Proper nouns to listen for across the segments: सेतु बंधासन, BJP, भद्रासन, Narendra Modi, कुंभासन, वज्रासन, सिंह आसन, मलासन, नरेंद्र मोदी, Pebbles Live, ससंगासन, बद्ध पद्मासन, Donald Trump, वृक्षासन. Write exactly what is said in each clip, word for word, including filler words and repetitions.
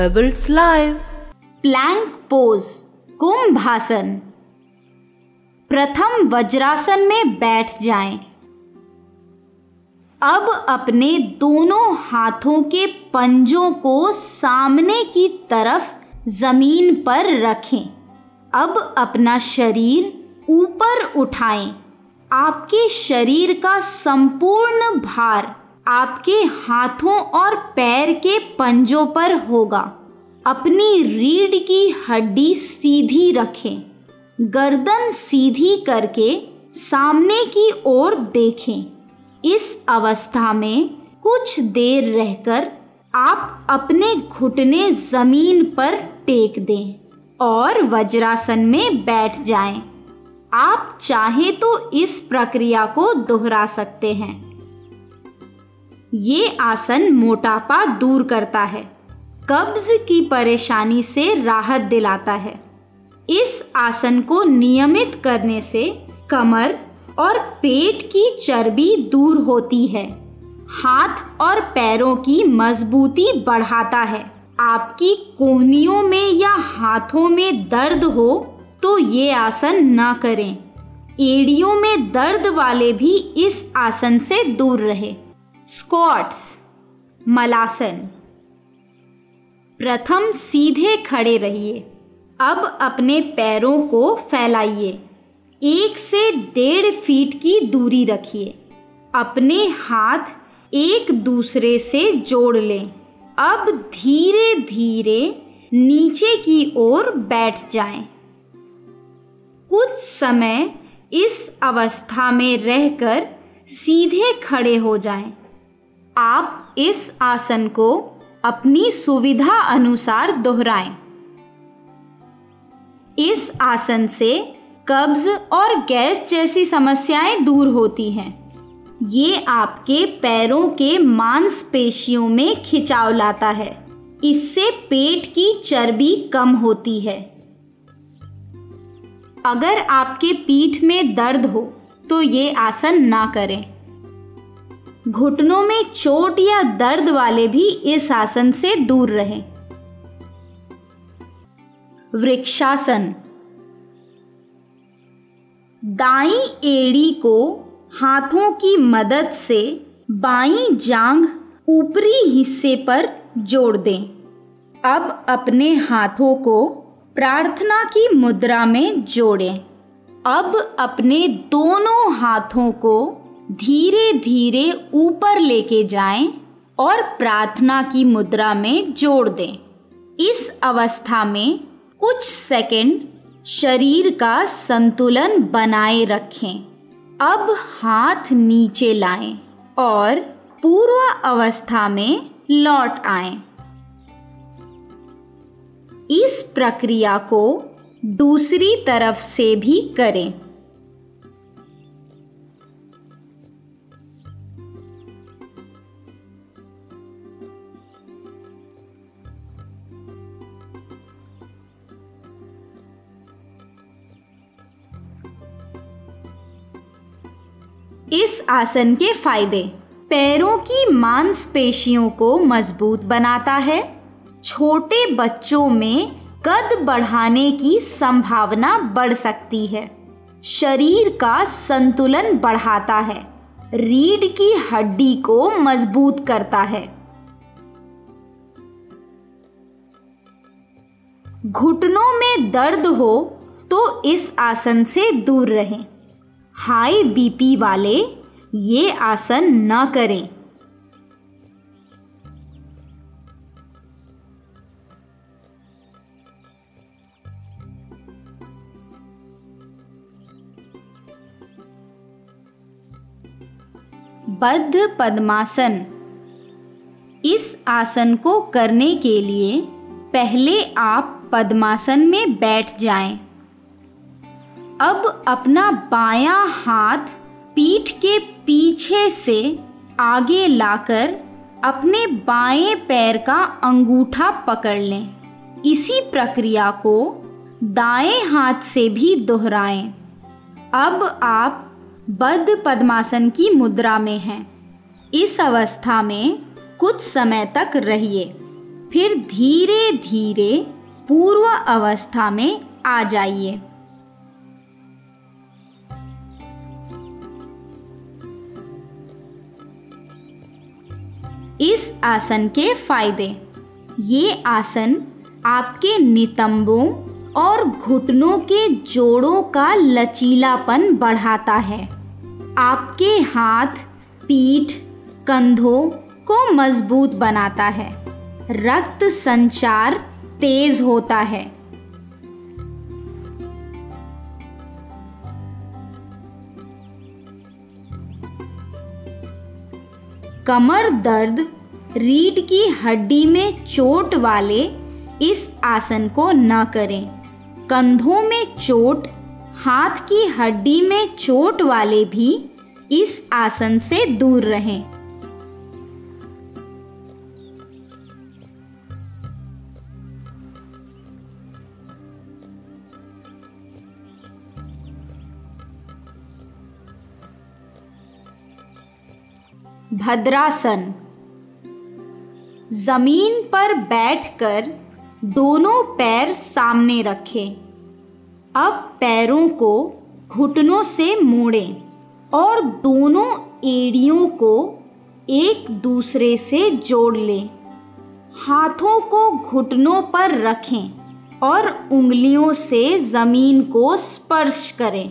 Pebbles live. Plank pose कुंभासन। प्रथम वज्रासन में बैठ जाएं। अब अपने दोनों हाथों के पंजों को सामने की तरफ जमीन पर रखें। अब अपना शरीर ऊपर उठाएं। आपके शरीर का संपूर्ण भार आपके हाथों और पैर के पंजों पर होगा। अपनी रीढ़ की हड्डी सीधी रखें। गर्दन सीधी करके सामने की ओर देखें। इस अवस्था में कुछ देर रहकर आप अपने घुटने जमीन पर टेक दें और वज्रासन में बैठ जाएं। आप चाहे तो इस प्रक्रिया को दोहरा सकते हैं। ये आसन मोटापा दूर करता है, कब्ज की परेशानी से राहत दिलाता है। इस आसन को नियमित करने से कमर और पेट की चर्बी दूर होती है। हाथ और पैरों की मजबूती बढ़ाता है। आपकी कोहनियों में या हाथों में दर्द हो तो ये आसन ना करें। एड़ियों में दर्द वाले भी इस आसन से दूर रहे। स्क्वाट्स मलासन। प्रथम सीधे खड़े रहिए। अब अपने पैरों को फैलाइए। एक से डेढ़ फीट की दूरी रखिए। अपने हाथ एक दूसरे से जोड़ लें। अब धीरे धीरे नीचे की ओर बैठ जाएं। कुछ समय इस अवस्था में रहकर सीधे खड़े हो जाएं। आप इस आसन को अपनी सुविधा अनुसार दोहराएं। इस आसन से कब्ज और गैस जैसी समस्याएं दूर होती हैं। ये आपके पैरों के मांसपेशियों में खिंचाव लाता है। इससे पेट की चर्बी कम होती है। अगर आपके पीठ में दर्द हो तो ये आसन ना करें। घुटनों में चोट या दर्द वाले भी इस आसन से दूर रहें। वृक्षासन। दाईं एड़ी को हाथों की मदद से बाईं जांघ ऊपरी हिस्से पर जोड़ दें। अब अपने हाथों को प्रार्थना की मुद्रा में जोड़ें। अब अपने दोनों हाथों को धीरे धीरे ऊपर लेके जाएं और प्रार्थना की मुद्रा में जोड़ दें। इस अवस्था में कुछ सेकंड शरीर का संतुलन बनाए रखें। अब हाथ नीचे लाएं और पूर्व अवस्था में लौट आएं। इस प्रक्रिया को दूसरी तरफ से भी करें। इस आसन के फायदे: पैरों की मांसपेशियों को मजबूत बनाता है। छोटे बच्चों में कद बढ़ाने की संभावना बढ़ सकती है। शरीर का संतुलन बढ़ाता है। रीढ़ की हड्डी को मजबूत करता है। घुटनों में दर्द हो तो इस आसन से दूर रहें। हाई बीपी वाले ये आसन न करें। बद्ध पद्मासन। इस आसन को करने के लिए पहले आप पद्मासन में बैठ जाएं। अब अपना बायां हाथ पीठ के पीछे से आगे लाकर अपने बाएं पैर का अंगूठा पकड़ लें। इसी प्रक्रिया को दाएं हाथ से भी दोहराएं। अब आप बद्ध पद्मासन की मुद्रा में हैं। इस अवस्था में कुछ समय तक रहिए। फिर धीरे धीरे पूर्व अवस्था में आ जाइए। इस आसन के फायदे। ये आसन आपके नितंबों और घुटनों के जोड़ों का लचीलापन बढ़ाता है। आपके हाथ, पीठ, कंधों को मजबूत बनाता है। रक्त संचार तेज होता है। कमर दर्द, रीढ़ की हड्डी में चोट वाले इस आसन को न करें। कंधों में चोट, हाथ की हड्डी में चोट वाले भी इस आसन से दूर रहें। भद्रासन। जमीन पर बैठकर दोनों पैर सामने रखें। अब पैरों को घुटनों से मोड़ें और दोनों एड़ियों को एक दूसरे से जोड़ लें। हाथों को घुटनों पर रखें और उंगलियों से जमीन को स्पर्श करें।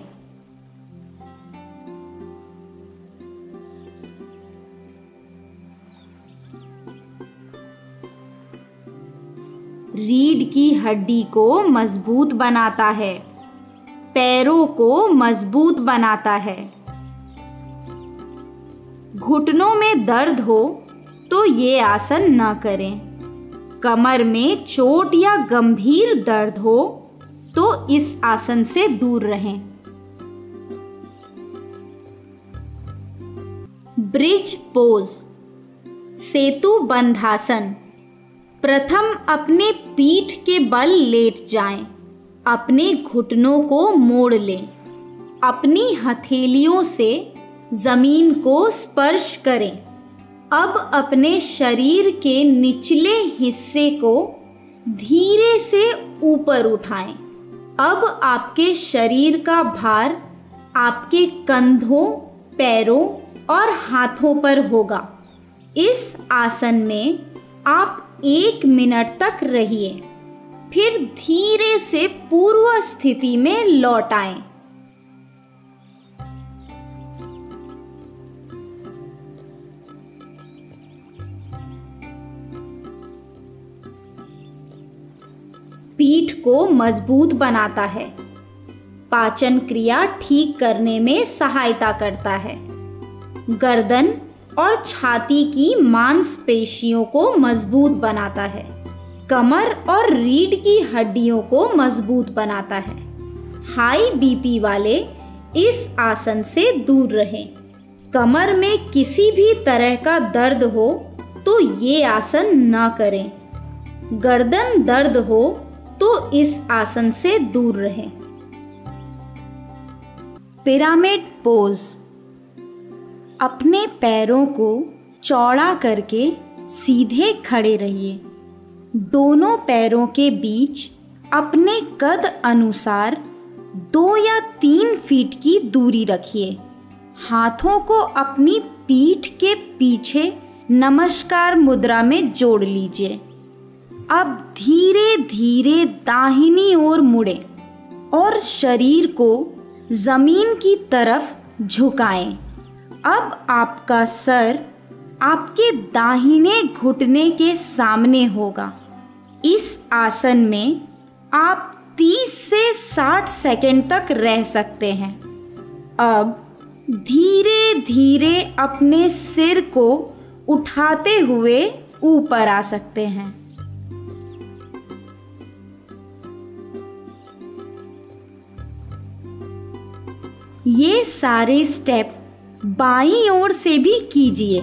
रीढ़ की हड्डी को मजबूत बनाता है। पैरों को मजबूत बनाता है। घुटनों में दर्द हो तो ये आसन न करें। कमर में चोट या गंभीर दर्द हो तो इस आसन से दूर रहें। Bridge pose. सेतु बंधासन। प्रथम अपने पीठ के बल लेट जाएं, अपने घुटनों को मोड़ लें, अपनी हथेलियों से जमीन को स्पर्श करें। अब अपने शरीर के निचले हिस्से को धीरे से ऊपर उठाएं। अब आपके शरीर का भार आपके कंधों, पैरों और हाथों पर होगा। इस आसन में आप एक मिनट तक रहिए, फिर धीरे से पूर्व स्थिति में लौट आए। पीठ को मजबूत बनाता है। पाचन क्रिया ठीक करने में सहायता करता है। गर्दन और छाती की मांसपेशियों को मजबूत बनाता है। कमर और रीढ़ की हड्डियों को मजबूत बनाता है। हाई बीपी वाले इस आसन से दूर रहें। कमर में किसी भी तरह का दर्द हो तो ये आसन ना करें। गर्दन दर्द हो तो इस आसन से दूर रहें। Pyramid pose. अपने पैरों को चौड़ा करके सीधे खड़े रहिए। दोनों पैरों के बीच अपने कद अनुसार दो या तीन फीट की दूरी रखिए। हाथों को अपनी पीठ के पीछे नमस्कार मुद्रा में जोड़ लीजिए। अब धीरे धीरे दाहिनी ओर मुड़ें और शरीर को जमीन की तरफ झुकाएं। अब आपका सर आपके दाहिने घुटने के सामने होगा। इस आसन में आप तीस से साठ सेकंड तक रह सकते हैं। अब धीरे धीरे अपने सिर को उठाते हुए ऊपर आ सकते हैं। ये सारे स्टेप बाईं ओर से भी कीजिए।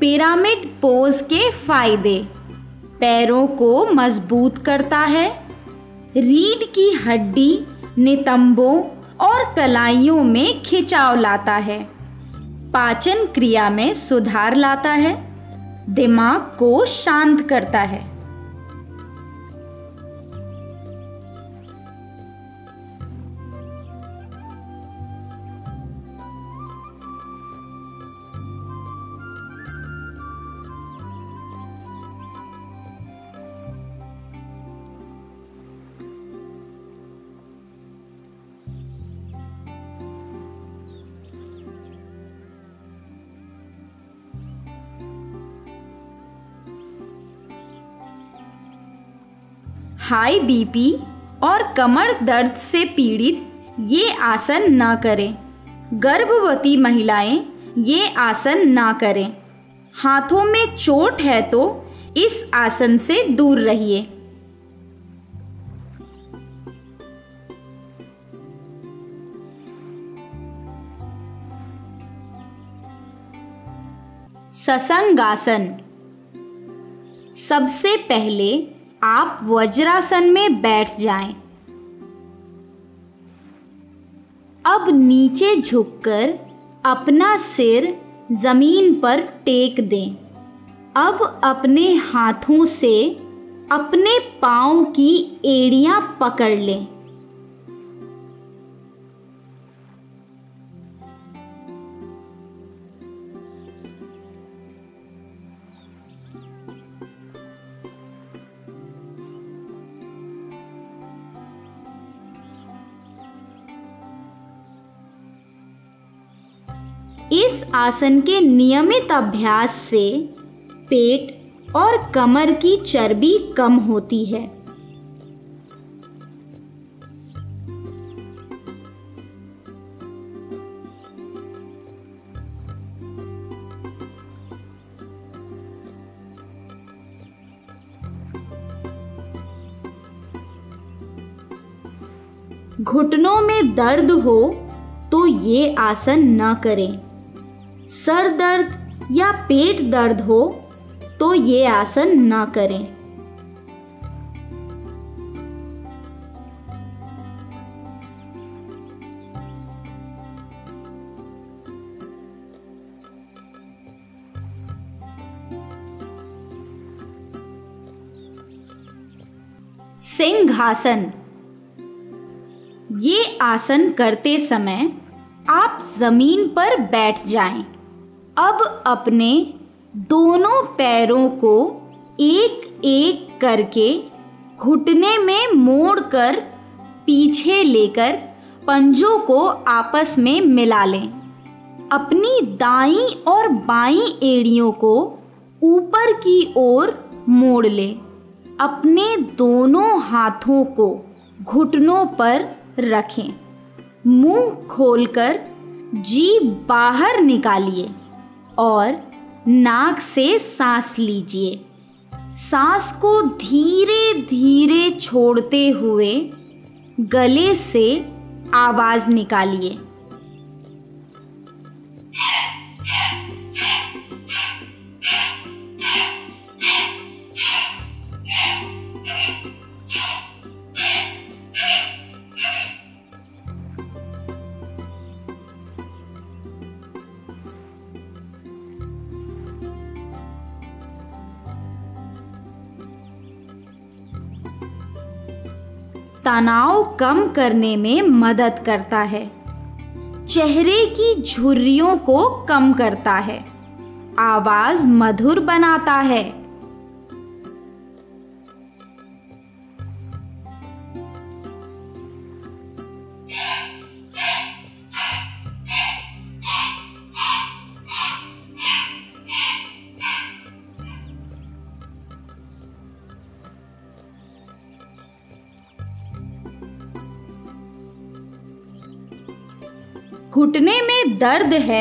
पिरामिड पोज के फायदे। पैरों को मजबूत करता है। रीढ़ की हड्डी, नितंबों और कलाइयों में खिंचाव लाता है। पाचन क्रिया में सुधार लाता है। दिमाग को शांत करता है। हाई बीपी और कमर दर्द से पीड़ित ये आसन ना करें। गर्भवती महिलाएं ये आसन ना करें। हाथों में चोट है तो इस आसन से दूर रहिए। ससंगासन। सबसे पहले आप वज्रासन में बैठ जाएं। अब नीचे झुककर अपना सिर जमीन पर टेक दें। अब अपने हाथों से अपने पाँव की एड़ियां पकड़ लें। इस आसन के नियमित अभ्यास से पेट और कमर की चर्बी कम होती है। घुटनों में दर्द हो तो ये आसन ना करें। सर दर्द या पेट दर्द हो तो ये आसन ना करें। सिंह आसन। ये आसन करते समय आप जमीन पर बैठ जाएं। अब अपने दोनों पैरों को एक एक करके घुटने में मोड़कर पीछे लेकर पंजों को आपस में मिला लें। अपनी दाईं और बाईं एड़ियों को ऊपर की ओर मोड़ लें। अपने दोनों हाथों को घुटनों पर रखें। मुंह खोलकर जीभ बाहर निकालिए और नाक से सांस लीजिए। सांस को धीरे धीरे छोड़ते हुए गले से आवाज़ निकालिए। तनाव कम करने में मदद करता है। चेहरे की झुर्रियों को कम करता है। आवाज़ मधुर बनाता है। घुटने में दर्द है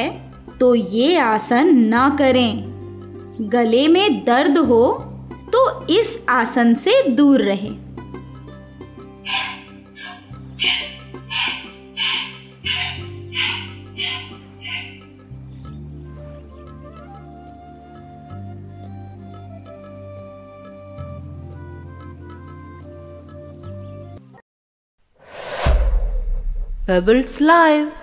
तो ये आसन ना करें। गले में दर्द हो तो इस आसन से दूर रहें। Pebbles Live।